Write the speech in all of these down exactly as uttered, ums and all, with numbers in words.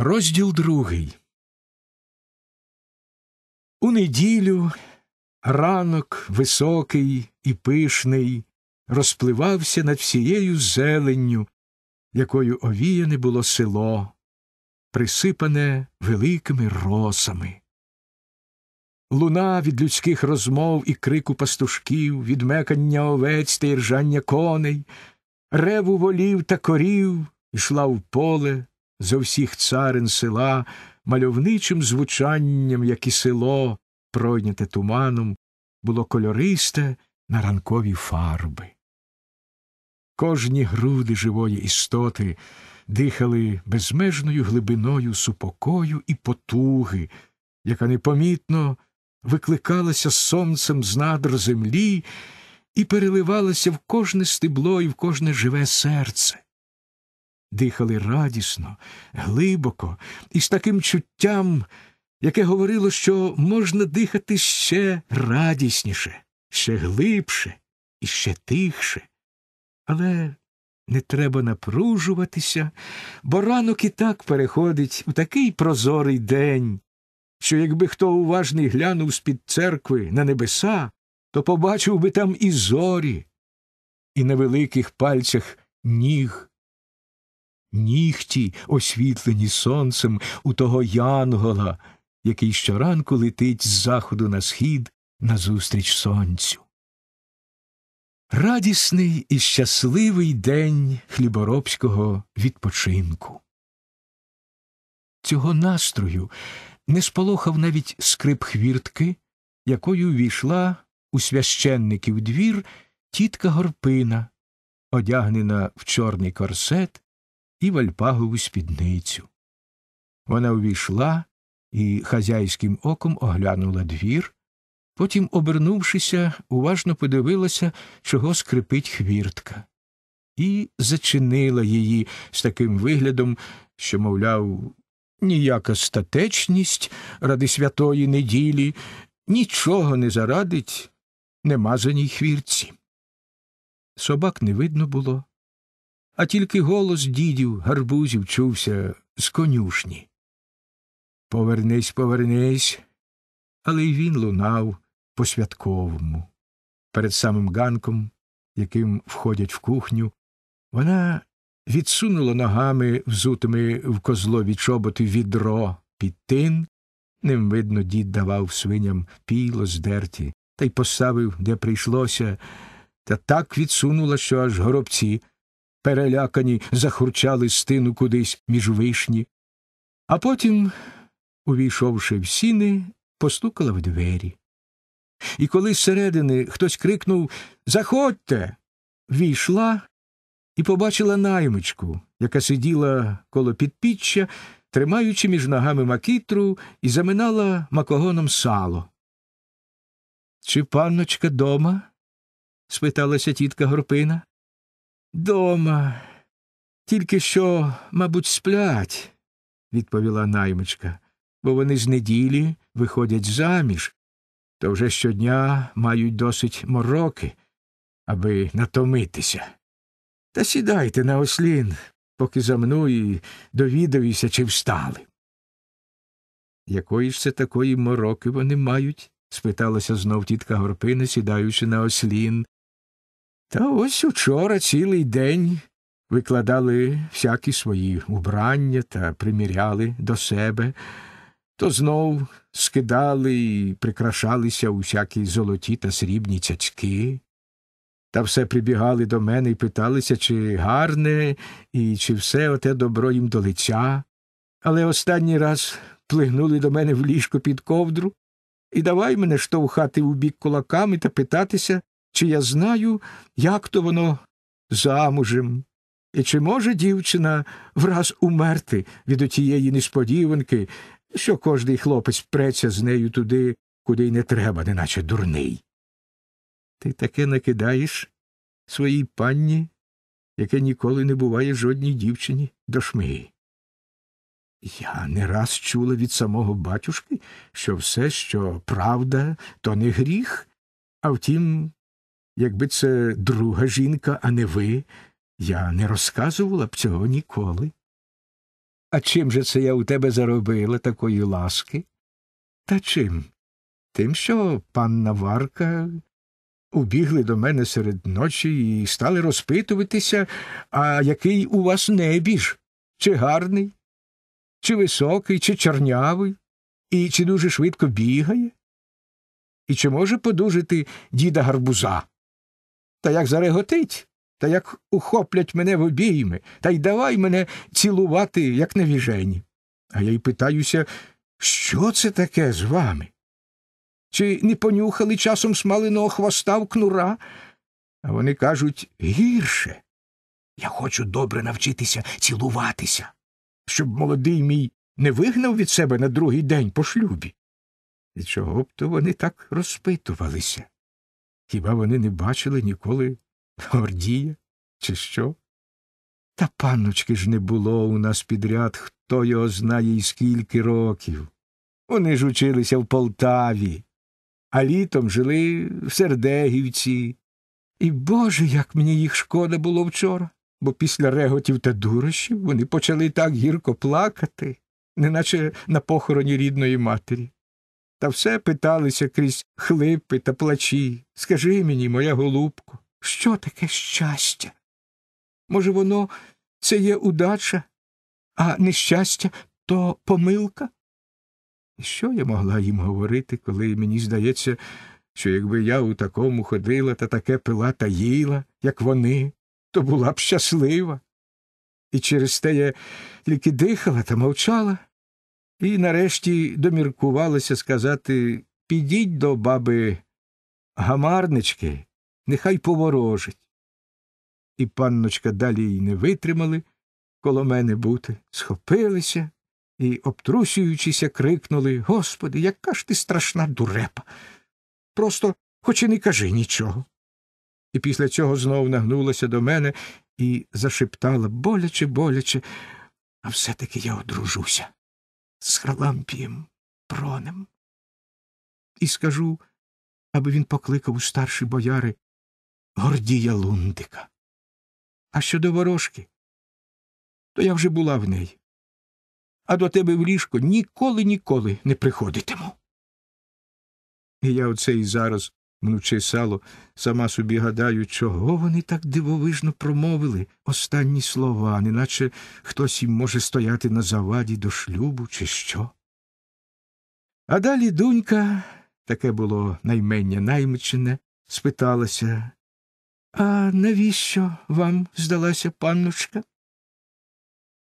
Розділ другий. У неділю ранок високий і пишний розпливався над всією зеленню, якою овіяне було село, присипане великими росами. Луна від людських розмов і крику пастушків, від мекання овець та іржання коней, реву волів та корів йшла в поле зо всіх царин села мальовничим звучанням, як і село, пройняте туманом, було кольористе на ранкові фарби. Кожні груди живої істоти дихали безмежною глибиною супокою і потуги, яка непомітно викликалася сонцем з надр землі і переливалася в кожне стебло і в кожне живе серце. Дихали радісно, глибоко і з таким чуттям, яке говорило, що можна дихати ще радісніше, ще глибше і ще тихше. Але не треба напружуватися, бо ранок і так переходить у такий прозорий день, що якби хто уважний глянув з-під церкви на небеса, то побачив би там і зорі, і на великих пальцях ніг, нігті, освітлені сонцем у того янгола, який щоранку летить з заходу на схід назустріч сонцю. Радісний і щасливий день хліборобського відпочинку. Цього настрою не сполохав навіть скрип хвіртки, якою війшла у священників двір тітка Горпина, одягнена в чорний корсет і в альпагову спідницю. Вона увійшла і хазяйським оком оглянула двір, потім, обернувшися, уважно подивилася, чого скрипить хвіртка, і зачинила її з таким виглядом, що, мовляв, ніяка статечність ради святої неділі нічого не зарадить немазаній хвіртці. Собак не видно було, а тільки голос дідів гарбузів чувся з конюшні. «Повернись, повернись», але й він лунав по-святковому. Перед самим ганком, яким входять в кухню, вона відсунула ногами, взутими в козлові чоботи, відро під тин. Ним, видно, дід давав свиням піло здерті, та й поставив, де прийшлося, та так відсунула, що аж горобці, перелякані, захурчали з тину кудись між вишні. А потім, увійшовши в сіни, постукала в двері. І коли зсередини хтось крикнув «Заходьте!», війшла і побачила наймичку, яка сиділа коло підпіччя, тримаючи між ногами макітру, і заминала макогоном сало. «Чи панночка дома?» – спиталася тітка Горпина. «Дома. Тільки що, мабуть, сплять», – відповіла наймичка, «бо вони з неділі виходять заміж, то вже щодня мають досить мороки, аби натомитися. Та сідайте на ослін, поки за мною і довідаюся, чи встали». «Якої ж це такої мороки вони мають?» – спиталася знов тітка Горпина, сідаючи на ослін. «Та ось учора цілий день викладали всякі свої убрання та приміряли до себе, то знов скидали і прикрашалися усякі золоті та срібні цяцьки, та все прибігали до мене і питалися, чи гарне і чи все оте добро їм до лиця, але останній раз плигнули до мене в ліжко під ковдру і давай мене штовхати у бік кулаками та питатися, чи я знаю, як то воно замужем, і чи може дівчина враз умерти від отієї несподіванки, що кожний хлопець преться з нею туди, куди й не треба, неначе дурний». «Ти таке накидаєш своїй панні, яке ніколи не буває жодній дівчині до шмиги». «Я не раз чула від самого батюшки, що все, що правда, то не гріх, а втім, якби це друга жінка, а не ви, я не розказувала б цього ніколи». А чим же це я у тебе заробила такої ласки? Та чим? Тим, що панна Варка убігли до мене серед ночі і стали розпитуватися, а який у вас небіж? Чи гарний? Чи високий? Чи чорнявий? І чи дуже швидко бігає? І чи може подужити діда Гарбуза? Та як зареготить, та як ухоплять мене в обійми, та й давай мене цілувати, як навіжені. А я й питаюся, що це таке з вами? Чи не понюхали часом смаленого хвоста в кнура? А вони кажуть, гірше. Я хочу добре навчитися цілуватися, щоб молодий мій не вигнав від себе на другий день по шлюбі. І чого б то вони так розпитувалися? Хіба вони не бачили ніколи Гордія чи що? Та панночки ж не було у нас підряд, хто його знає і скільки років. Вони ж училися в Полтаві, а літом жили в Сердегівці. І, Боже, як мені їх шкода було вчора, бо після реготів та дурощів вони почали так гірко плакати, неначе на похороні рідної матері. Та все питалися крізь хлипи та плачі. Скажи мені, моя голубко, що таке щастя? Може, воно – це є удача, а нещастя – то помилка? І що я могла їм говорити, коли мені здається, що якби я у такому ходила та таке пила та їла, як вони, то була б щаслива. І через те я тільки дихала та мовчала. І нарешті доміркувалася сказати, підіть до баби Гамарнички, нехай поворожить. І панночка далі й не витримали коло мене бути, схопилися і, обтрусюючися, крикнули, «Господи, яка ж ти страшна дурепа! Просто хоч і не кажи нічого!» І після цього знов нагнулася до мене і зашептала боляче-боляче, «А все-таки я одружуся з Харлампієм Пронем. І скажу, аби він покликав у старші бояри Гордія Лундика. А щодо ворожки, то я вже була в неї. А до тебе в ліжко ніколи-ніколи не приходитиму». І я оце і зараз, мнучи сало, сама собі гадаю, чого вони так дивовижно промовили останні слова, неначе хтось їм може стояти на заваді до шлюбу чи що. А далі донька, таке було наймення наймичене, спиталася, «А навіщо вам здалася панночка?»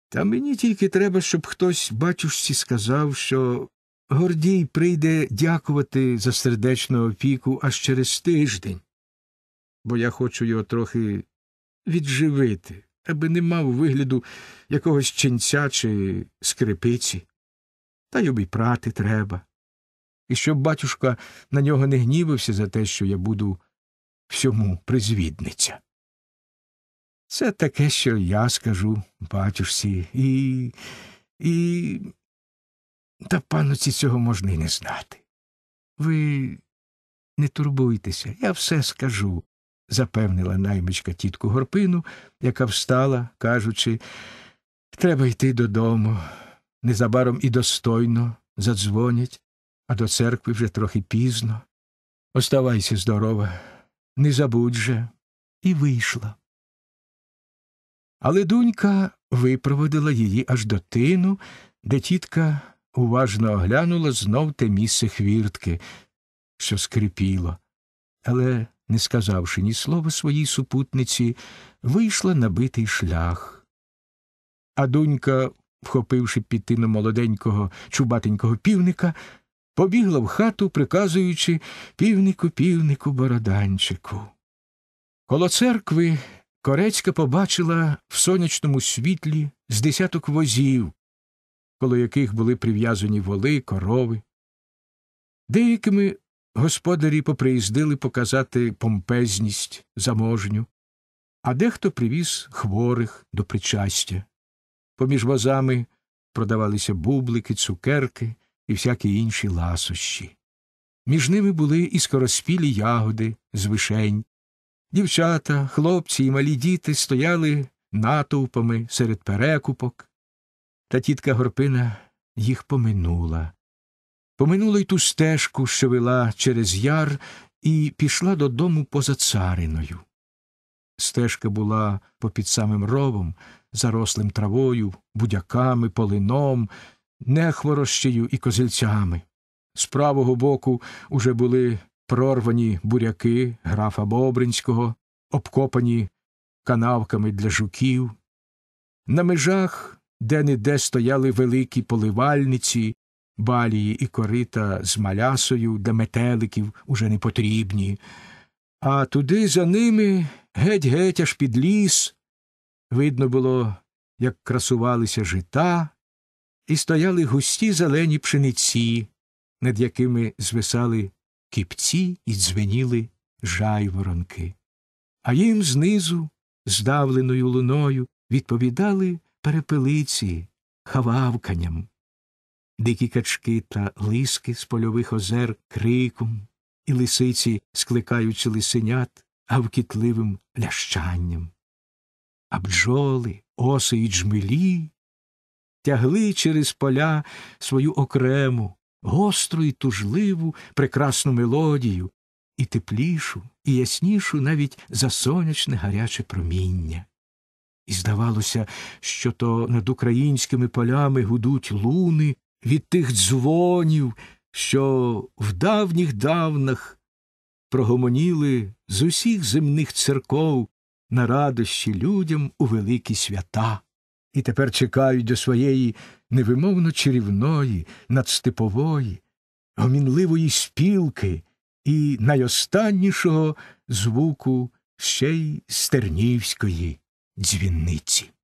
Та мені тільки треба, щоб хтось батюшці сказав, що Гордій прийде дякувати за сердечну опіку аж через тиждень, бо я хочу його трохи відживити, аби не мав вигляду якогось ченця чи скрипиці. Та й обіпрати треба. І щоб батюшка на нього не гнівився за те, що я буду всьому призвідниця. Це таке, що я скажу батюшці, і... і... Та пануці цього можна й не знати. Ви не турбуйтеся, я все скажу, запевнила наймичка тітку Горпину, яка встала, кажучи, треба йти додому, незабаром і достойно задзвонять, а до церкви вже трохи пізно. Оставайся здорова, не забудь же, і вийшла. Але донька випроводила її аж до тину, де тітка уважно оглянула знов те місце хвіртки, що скрипіло, але, не сказавши ні слова своїй супутниці, вийшла на битий шлях. А донька, вхопивши під тину молоденького чубатенького півника, побігла в хату, приказуючи «Півнику, півнику, бороданчику». Коло церкви Корецька побачила в сонячному світлі з десяток возів, коло яких були прив'язані воли, корови. Деякими господарі поприїздили показати помпезність заможню, а дехто привіз хворих до причастя. Поміж возами продавалися бублики, цукерки і всякі інші ласощі. Між ними були і скороспілі ягоди з вишень. Дівчата, хлопці і малі діти стояли натовпами серед перекупок. Та тітка Горпина їх поминула. Поминула й ту стежку, що вела через яр, і пішла додому поза цариною. Стежка була попід самим ровом, зарослим травою, будяками, полином, нехворощею і козильцями. З правого боку уже були прорвані буряки графа Бобринського, обкопані канавками для жуків. На межах де-не-де стояли великі поливальниці, балії і корита з малясою для метеликів уже не потрібні. А туди за ними, геть-геть аж під ліс, видно було, як красувалися жита, і стояли густі зелені пшениці, над якими звисали кіпці і дзвеніли жайворонки. А їм знизу, здавленою луною, відповідали перепелиці хававканням. Дикі качки та лиски з польових озер криком, і лисиці, скликаючи лисенят, гавкітливим лящанням. А бджоли, оси і джмелі тягли через поля свою окрему, гостру і тужливу, прекрасну мелодію, і теплішу, і яснішу навіть за сонячне гаряче проміння. І здавалося, що то над українськими полями гудуть луни від тих дзвонів, що в давніх давнах прогомоніли з усіх земних церков на радощі людям у великі свята, і тепер чекають до своєї невимовно чарівної, надстепової, гомінливої спілки і найостаннішого звуку ще й стернівської дзвіниці.